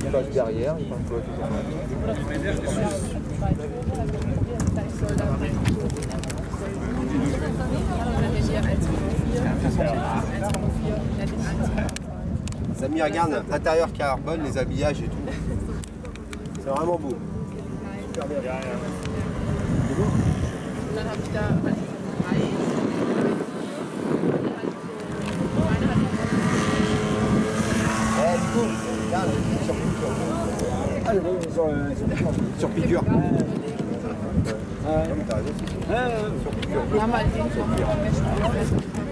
Il passe derrière, il prend quoi Samy, regarde, intérieur carbone, les habillages et tout. C'est vraiment beau. Super bien. C'est beau. Sur piqûre. Sur piqûre.